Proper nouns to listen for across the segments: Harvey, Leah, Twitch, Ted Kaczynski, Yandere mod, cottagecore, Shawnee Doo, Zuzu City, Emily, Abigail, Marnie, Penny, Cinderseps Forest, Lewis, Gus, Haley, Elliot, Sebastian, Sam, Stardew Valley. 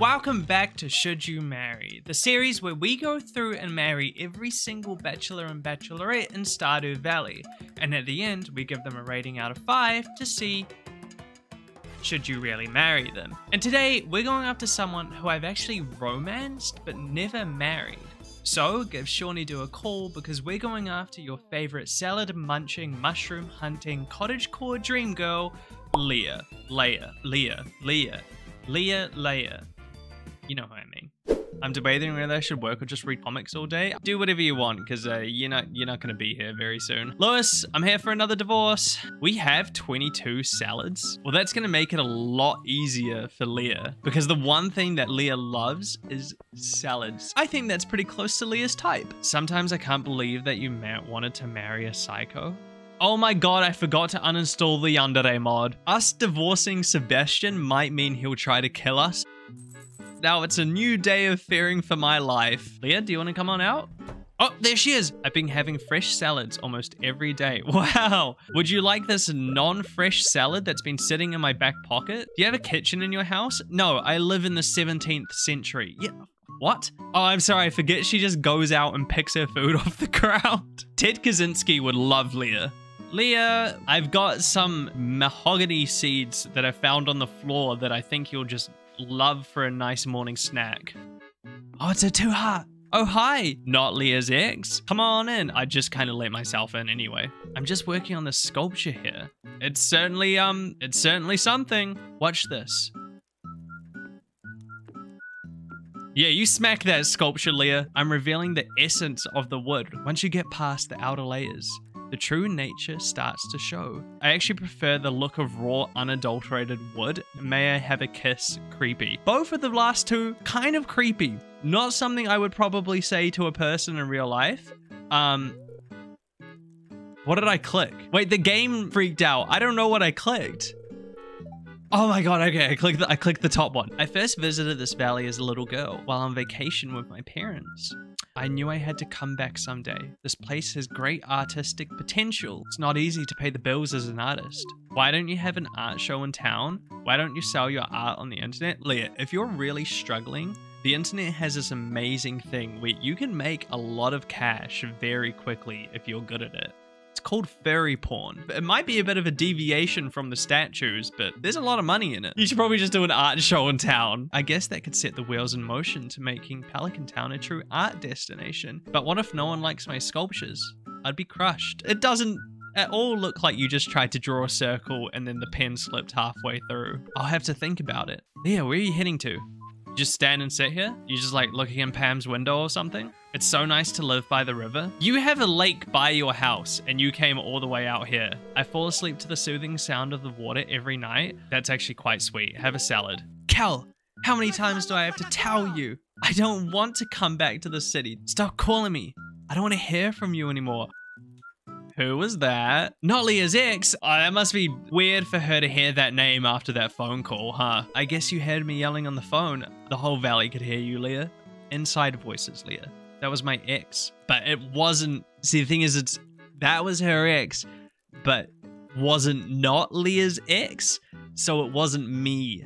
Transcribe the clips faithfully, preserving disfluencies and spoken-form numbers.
Welcome back to Should You Marry, the series where we go through and marry every single bachelor and bachelorette in Stardew Valley, and at the end we give them a rating out of five to see should you really marry them. And today we're going after someone who I've actually romanced but never married. So give Shawnee do a call because we're going after your favorite salad munching, mushroom hunting, cottagecore dream girl, Leah. Leah, Leah, Leah, Leah, Leah. You know what I mean. I'm debating whether I should work or just read comics all day. Do whatever you want because uh, you're not you're not gonna be here very soon. Lewis, I'm here for another divorce. We have twenty-two salads. Well, that's gonna make it a lot easier for Leah because the one thing that Leah loves is salads. I think that's pretty close to Leah's type. Sometimes I can't believe that you wanted to marry a psycho. Oh my god, I forgot to uninstall the Yandere mod. Us divorcing Sebastian might mean he'll try to kill us. Now it's a new day of fearing for my life. Leah, do you want to come on out? Oh, there she is. I've been having fresh salads almost every day. Wow. Would you like this non-fresh salad that's been sitting in my back pocket? Do you have a kitchen in your house? No, I live in the seventeenth century. Yeah. What? Oh, I'm sorry. I forget she just goes out and picks her food off the ground. Ted Kaczynski would love Leah. Leah, I've got some mahogany seeds that I found on the floor that I think you'll just love for a nice morning snack. Oh, it's a two heart. Oh, hi. Not Leah's ex. Come on in. I just kind of let myself in anyway. I'm just working on this sculpture here. It's certainly, um, it's certainly something. Watch this. Yeah, you smack that sculpture, Leah. I'm revealing the essence of the wood. Once you get past the outer layers, the true nature starts to show. I actually prefer the look of raw, unadulterated wood. May I have a kiss? Creepy. Both of the last two, kind of creepy. Not something I would probably say to a person in real life. Um, what did I click? Wait, the game freaked out. I don't know what I clicked. Oh my god, okay, I clicked, the, I clicked the top one. I first visited this valley as a little girl while on vacation with my parents. I knew I had to come back someday. This place has great artistic potential. It's not easy to pay the bills as an artist. Why don't you have an art show in town? Why don't you sell your art on the internet? Leah, if you're really struggling, the internet has this amazing thing where you can make a lot of cash very quickly if you're good at it. It's called furry porn. It might be a bit of a deviation from the statues, but there's a lot of money in it. You should probably just do an art show in town. I guess that could set the wheels in motion to making Pelican Town a true art destination. But what if no one likes my sculptures? I'd be crushed. It doesn't at all look like you just tried to draw a circle and then the pen slipped halfway through. I'll have to think about it. Leah, where are you heading to? You just stand and sit here? You're just like looking in Pam's window or something? It's so nice to live by the river. You have a lake by your house and you came all the way out here. I fall asleep to the soothing sound of the water every night. That's actually quite sweet. Have a salad. Cal, how many times do I have to tell you? I don't want to come back to the city. Stop calling me. I don't want to hear from you anymore. Who was that? Not Leah's ex. Oh, that must be weird for her to hear that name after that phone call, huh? I guess you heard me yelling on the phone. The whole valley could hear you, Leah. Inside voices, Leah. That was my ex, but it wasn't. See, the thing is, it's that was her ex, but wasn't not Leah's ex. So it wasn't me.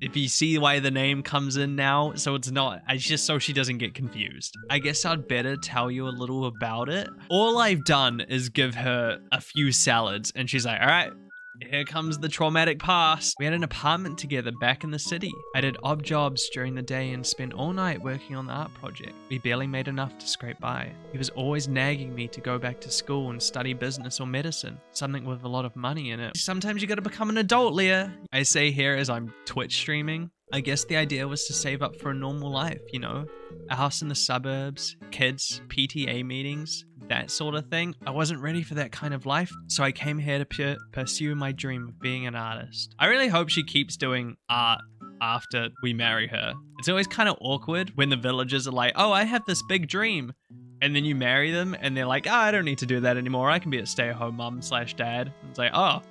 If you see why the name comes in now, so it's not, it's just so she doesn't get confused. I guess I'd better tell you a little about it. All I've done is give her a few salads and she's like, all right, here comes the traumatic past. We had an apartment together back in the city. I did odd jobs during the day and spent all night working on the art project. We barely made enough to scrape by. He was always nagging me to go back to school and study business or medicine, something with a lot of money in it. Sometimes you gotta become an adult, Leah. I say here as I'm Twitch streaming. I guess the idea was to save up for a normal life, you know? A house in the suburbs, kids, P T A meetings, that sort of thing. I wasn't ready for that kind of life, so I came here to pu pursue my dream of being an artist. I really hope she keeps doing art after we marry her. It's always kind of awkward when the villagers are like, oh, I have this big dream. And then you marry them and they're like, oh, I don't need to do that anymore. I can be a stay-at-home mom slash dad. It's like, oh,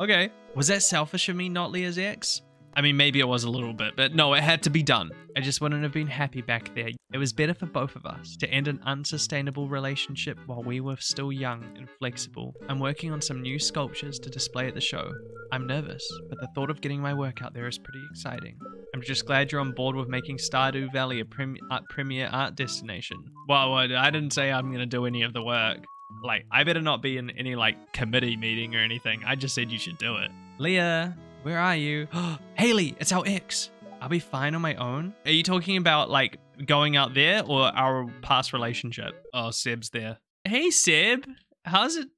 okay. Was that selfish of me, not Leah's ex? I mean, maybe it was a little bit, but no, it had to be done. I just wouldn't have been happy back there. It was better for both of us to end an unsustainable relationship while we were still young and flexible. I'm working on some new sculptures to display at the show. I'm nervous, but the thought of getting my work out there is pretty exciting. I'm just glad you're on board with making Stardew Valley a prem uh, premier art destination. Well, I didn't say I'm going to do any of the work. Like, I better not be in any, like, committee meeting or anything. I just said you should do it. Leah, where are you? Haley, it's our ex. I'll be fine on my own. Are you talking about, like, going out there or our past relationship? Oh, Seb's there. Hey, Seb. How's it?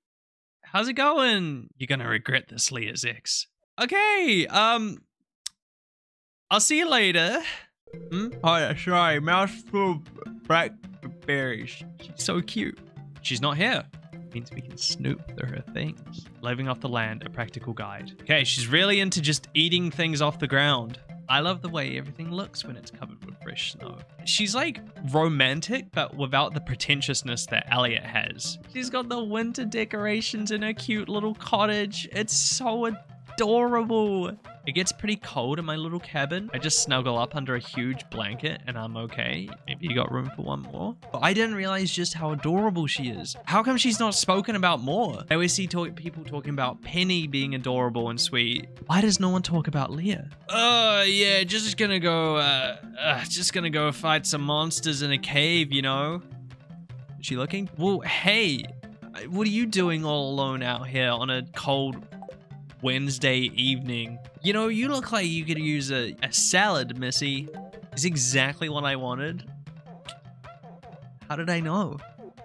How's it going? You're going to regret this, Leah's ex. Okay, um... I'll see you later. Hmm? Oh, sorry, mouthful of blackberries. She's so cute. She's not here. It means we can snoop through her things. Living off the land, a practical guide. Okay, she's really into just eating things off the ground. I love the way everything looks when it's covered with fresh snow. She's like romantic, but without the pretentiousness that Elliot has. She's got the winter decorations in her cute little cottage. It's so adorable. It gets pretty cold in my little cabin. I just snuggle up under a huge blanket and I'm okay. Maybe you got room for one more. But I didn't realize just how adorable she is. How come she's not spoken about more? I always see talk people talking about Penny being adorable and sweet. Why does no one talk about Leah? Oh, uh, yeah, just gonna go, uh, uh, just gonna go fight some monsters in a cave, you know? Is she looking? Well, hey, what are you doing all alone out here on a cold Wednesday evening? You know, you look like you could use a, a salad, missy. Is exactly what I wanted. How did I know?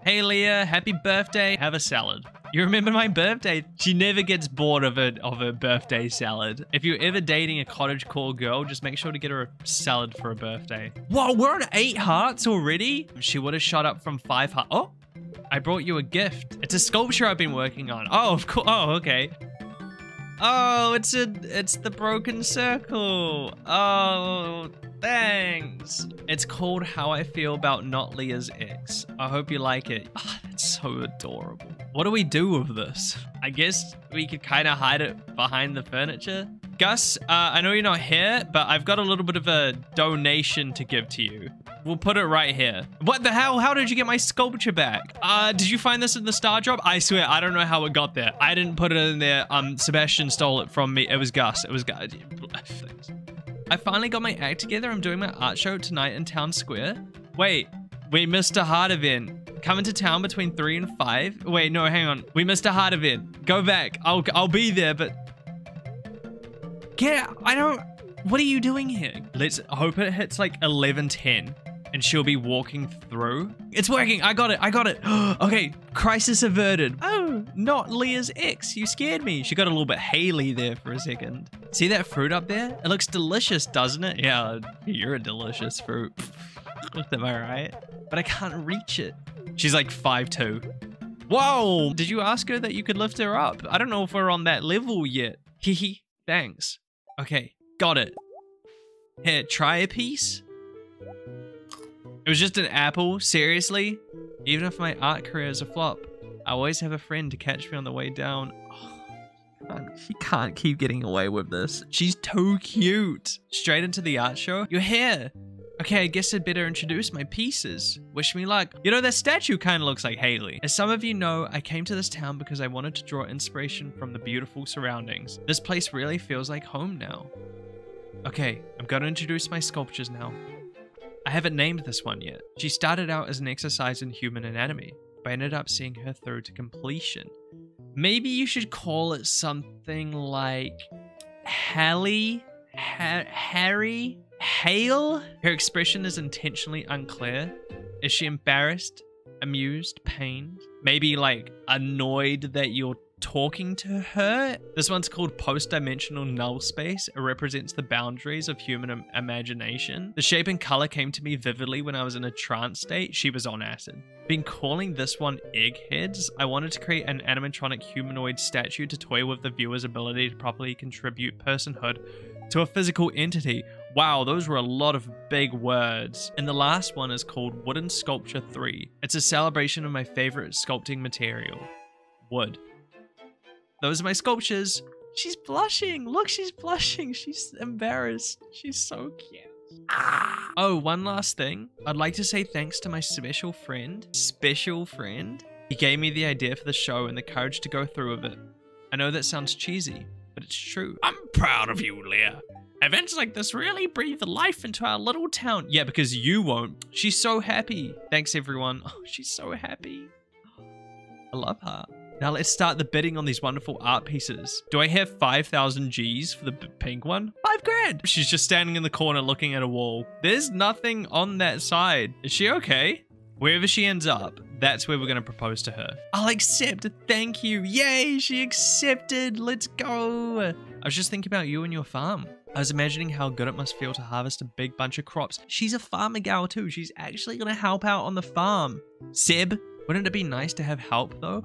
Hey, Leah, happy birthday. Have a salad. You remember my birthday? She never gets bored of a, of her birthday salad. If you're ever dating a cottagecore girl, just make sure to get her a salad for a birthday. Whoa, we're on eight hearts already? She would have shot up from five hearts. Oh, I brought you a gift. It's a sculpture I've been working on. Oh, of course. Oh, okay. Oh, it's a, it's the broken circle. Oh, thanks. It's called How I Feel About Not Leah's Ex. I hope you like it. Oh, that's so adorable. What do we do with this? I guess we could kind of hide it behind the furniture. Gus, uh, I know you're not here, but I've got a little bit of a donation to give to you. We'll put it right here. What the hell? How did you get my sculpture back? Uh, did you find this in the star drop? I swear, I don't know how it got there. I didn't put it in there. Um, Sebastian stole it from me. It was Gus. It was Gus. I finally got my act together. I'm doing my art show tonight in Town Square. Wait, we missed a heart event. Coming to town between three and five. Wait, no, hang on. We missed a heart event. Go back. I'll, I'll be there, but... Get out. I don't... What are you doing here? Let's hope it hits like eleven ten and she'll be walking through. It's working. I got it. I got it. Okay. Crisis averted. Oh, not Leah's ex. You scared me. She got a little bit Haley there for a second. See that fruit up there? It looks delicious, doesn't it? Yeah, you're a delicious fruit. Am I right? But I can't reach it. She's like five two. Whoa. Did you ask her that you could lift her up? I don't know if we're on that level yet. Hehe. Thanks. Okay. Got it. Here, try a piece. It was just an apple. Seriously? Even if my art career is a flop, I always have a friend to catch me on the way down. Oh, she can't keep getting away with this. She's too cute. Straight into the art show. You're here. Okay, I guess I'd better introduce my pieces. Wish me luck. You know, that statue kind of looks like Haley. As some of you know, I came to this town because I wanted to draw inspiration from the beautiful surroundings. This place really feels like home now. Okay, I'm gonna introduce my sculptures now. I haven't named this one yet. She started out as an exercise in human anatomy, but I ended up seeing her through to completion. Maybe you should call it something like... Hallie? Ha Harry? Hale? Her expression is intentionally unclear. Is she embarrassed? Amused? Pained? Maybe, like, annoyed that you're talking to her? This one's called Post-Dimensional Null Space. It represents the boundaries of human im- imagination. The shape and color came to me vividly when I was in a trance state. She was on acid. Been calling this one Eggheads. I wanted to create an animatronic humanoid statue to toy with the viewer's ability to properly contribute personhood to a physical entity. Wow, those were a lot of big words. And the last one is called Wooden Sculpture three. It's a celebration of my favorite sculpting material, wood. Those are my sculptures. She's blushing. Look, she's blushing. She's embarrassed. She's so cute. Ah. Oh, one last thing. I'd like to say thanks to my special friend. Special friend? He gave me the idea for the show and the courage to go through with it. I know that sounds cheesy, but it's true. I'm proud of you, Leah. Events like this really breathe life into our little town. Yeah, because you won't. She's so happy. Thanks, everyone. Oh, she's so happy. I love her. Now let's start the bidding on these wonderful art pieces. Do I have five thousand G's for the pink one? Five grand. She's just standing in the corner looking at a wall. There's nothing on that side. Is she okay? Wherever she ends up, that's where we're going to propose to her. I'll accept. Thank you. Yay, she accepted. Let's go. I was just thinking about you and your farm. I was imagining how good it must feel to harvest a big bunch of crops. She's a farmer gal too. She's actually going to help out on the farm. Seb, wouldn't it be nice to have help though?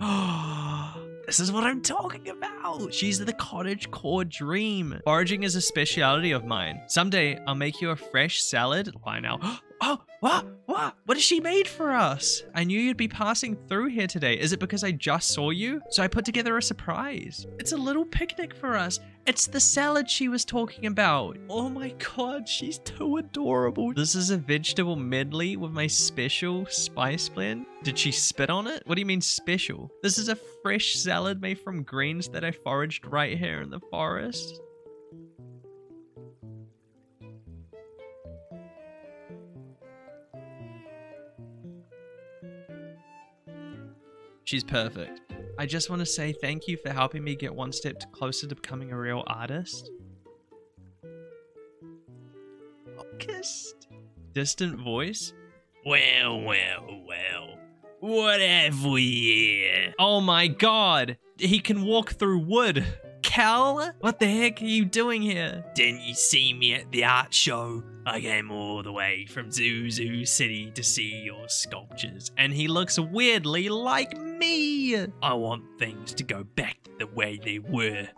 This is what I'm talking about. She's the cottage core dream. Foraging is a speciality of mine. Someday I'll make you a fresh salad. Why now? Oh, what? What? What has she made for us? I knew you'd be passing through here today. Is it because I just saw you? So I put together a surprise. It's a little picnic for us. It's the salad she was talking about. Oh my God, she's too adorable. This is a vegetable medley with my special spice blend. Did she spit on it? What do you mean special? This is a fresh salad made from greens that I foraged right here in the forest. She's perfect. I just want to say thank you for helping me get one step closer to becoming a real artist. Focused. Distant voice. Well, well, well. What have we here? Oh my God. He can walk through wood. Cal, what the heck are you doing here? Didn't you see me at the art show? I came all the way from Zuzu City to see your sculptures, and he looks weirdly like me. I want things to go back the way they were.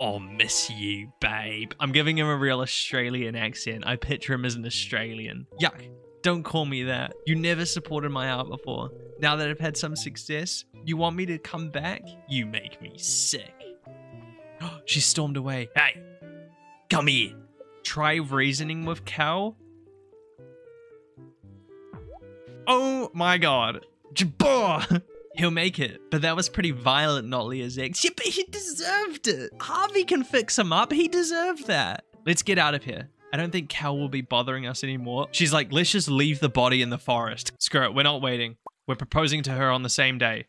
I'll miss you, babe. I'm giving him a real Australian accent. I picture him as an Australian. Yuck, don't call me that. You never supported my art before. Now that I've had some success, you want me to come back? You make me sick. She stormed away. Hey, come here. Try reasoning with Cal. Oh my God. Jabbar. He'll make it. But that was pretty violent, not Leah's ex. Yeah, but he deserved it. Harvey can fix him up. He deserved that. Let's get out of here. I don't think Cal will be bothering us anymore. She's like, let's just leave the body in the forest. Screw it. We're not waiting. We're proposing to her on the same day.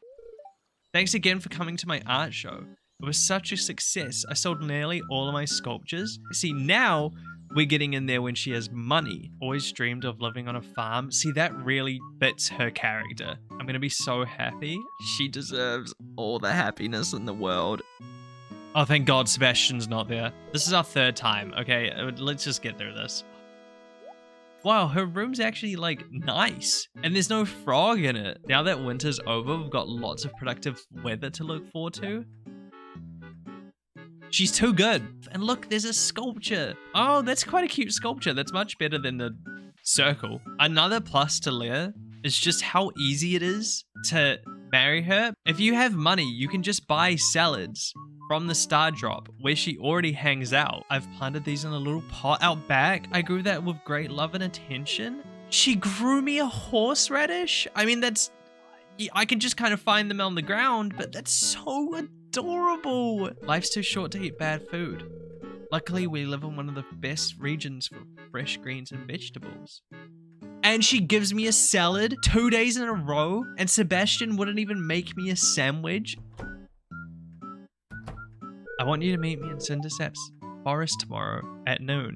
Thanks again for coming to my art show. It was such a success. I sold nearly all of my sculptures. See, now we're getting in there when she has money. Always dreamed of living on a farm. See, that really fits her character. I'm gonna be so happy. She deserves all the happiness in the world. Oh, thank God Sebastian's not there. This is our third time, okay? Let's just get through this. Wow, her room's actually like nice and there's no frog in it. Now that winter's over, we've got lots of productive weather to look forward to. She's too good. And look, there's a sculpture. Oh, that's quite a cute sculpture. That's much better than the circle. Another plus to Leah is just how easy it is to marry her. If you have money, you can just buy salads from the star drop where she already hangs out. I've planted these in a little pot out back. I grew that with great love and attention. She grew me a horseradish. I mean, that's, I can just kind of find them on the ground, but that's so adorable. Adorable. Life's too short to eat bad food. Luckily, we live in one of the best regions for fresh greens and vegetables. And she gives me a salad two days in a row, and Sebastian wouldn't even make me a sandwich. I want you to meet me in Cinderseps Forest tomorrow at noon.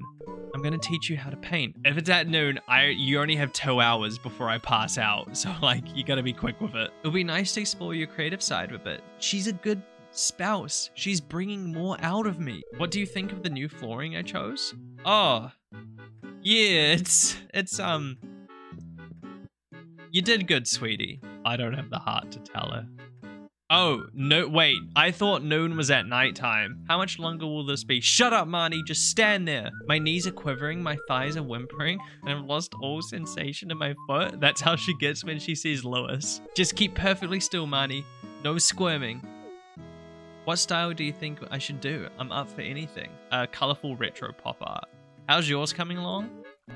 I'm gonna teach you how to paint. If it's at noon, I you only have two hours before I pass out, so like you gotta be quick with it. It'll be nice to explore your creative side a bit. She's a good spouse. She's bringing more out of me. What do you think of the new flooring I chose? Oh, yeah, it's, it's, um, you did good, sweetie. I don't have the heart to tell her. Oh, no, wait, I thought noon was at nighttime. How much longer will this be? Shut up, Marnie, just stand there. My knees are quivering, my thighs are whimpering, and I've lost all sensation in my foot. That's how she gets when she sees Lewis. Just keep perfectly still, Marnie. No squirming. What style do you think I should do? I'm up for anything. Uh, colorful retro pop art. How's yours coming along?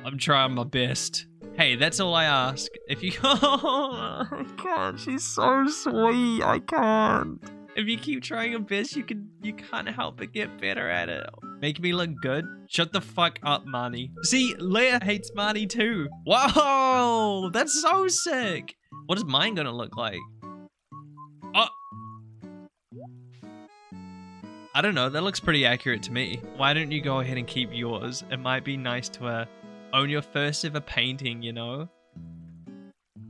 I'm trying my best. Hey, that's all I ask. If you... Oh, I can't. She's so sweet. I can't. If you keep trying your best, you, can, you can't help but get better at it. Make me look good? Shut the fuck up, Marnie. See, Leah hates Marnie too. Whoa, that's so sick. What is mine gonna look like? Oh. I don't know, that looks pretty accurate to me. Why don't you go ahead and keep yours? It might be nice to uh, own your first ever painting, you know?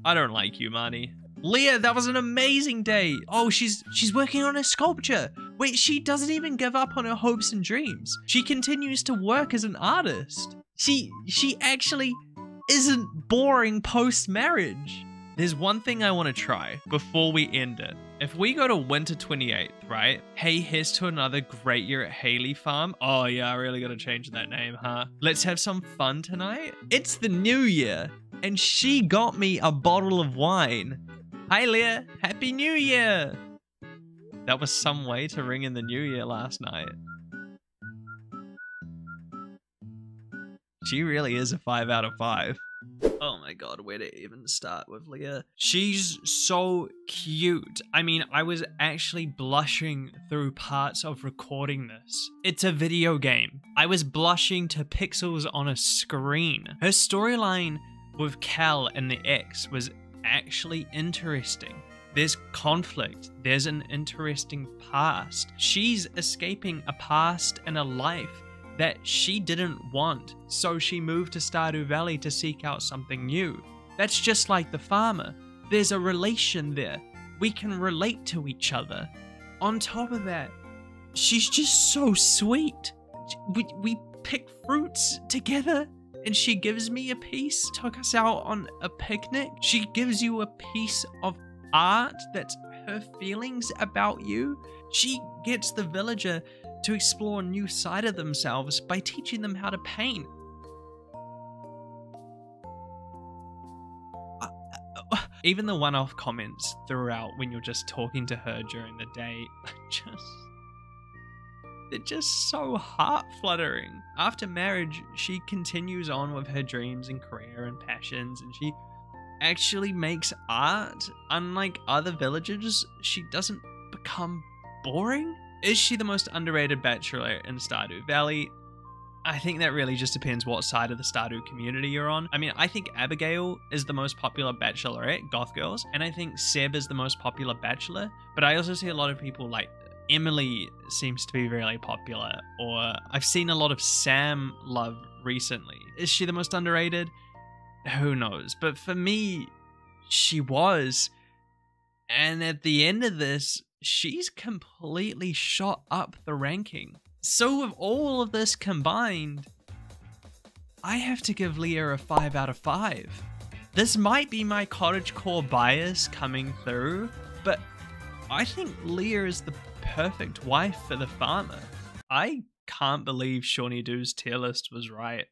I don't like you, Marnie. Leah, that was an amazing day. Oh, she's she's working on a sculpture. Wait, she doesn't even give up on her hopes and dreams. She continues to work as an artist. She, she actually isn't boring post-marriage. There's one thing I want to try before we end it. If we go to winter twenty-eighth, right? Hey, here's to another great year at Haley Farm. Oh yeah, I really got to change that name, huh? Let's have some fun tonight. It's the new year and she got me a bottle of wine. Hi Leah, happy new year. That was some way to ring in the new year last night. She really is a five out of five. Oh my god, where to even start with Leah? She's so cute. I mean, I was actually blushing through parts of recording this. It's a video game. I was blushing to pixels on a screen. Her storyline with Cal and the ex was actually interesting. There's conflict. There's an interesting past. She's escaping a past and a life that she didn't want, so she moved to Stardew Valley to seek out something new. That's just like the farmer. There's a relation there. We can relate to each other. On top of that, she's just so sweet. We, we pick fruits together and she gives me a piece. Took us out on a picnic. She gives you a piece of art that's her feelings about you. She gets the villager to explore a new side of themselves by teaching them how to paint. Uh, uh, even the one-off comments throughout when you're just talking to her during the day, just, they're just so heart-fluttering. After marriage, she continues on with her dreams and career and passions, and she actually makes art. Unlike other villagers, she doesn't become boring. Is she the most underrated bachelor in Stardew Valley? I think that really just depends what side of the Stardew community you're on. I mean, I think Abigail is the most popular bachelorette, goth girls, and I think Seb is the most popular bachelor, but I also see a lot of people like Emily seems to be really popular, or I've seen a lot of Sam love recently. Is she the most underrated? Who knows? But for me, she was. And at the end of this, she's completely shot up the ranking. So with all of this combined, I have to give Leah a five out of five. This might be my cottagecore bias coming through, but I think Leah is the perfect wife for the farmer. I can't believe Shawnee Doo's tier list was right.